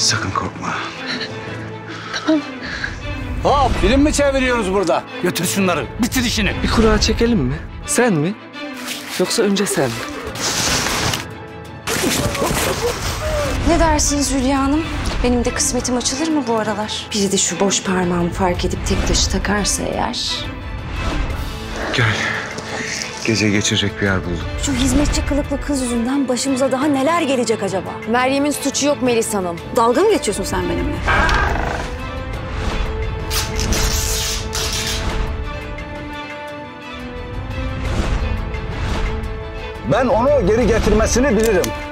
Sakın korkma. Tamam. Hop, film mi çeviriyoruz burada? Götür şunları, bitir işini. Bir kura çekelim mi? Sen mi? Yoksa önce sen mi? Ne dersiniz Hülya Hanım? Benim de kısmetim açılır mı bu aralar? Biri de şu boş parmağımı fark edip tek taşı takarsa eğer. Gel. Gece geçirecek bir yer buldum. Şu hizmetçi kılıklı kız yüzünden başımıza daha neler gelecek acaba? Meryem'in suçu yok Melis Hanım. Dalga mı geçiyorsun sen benimle? Ben onu geri getirmesini bilirim.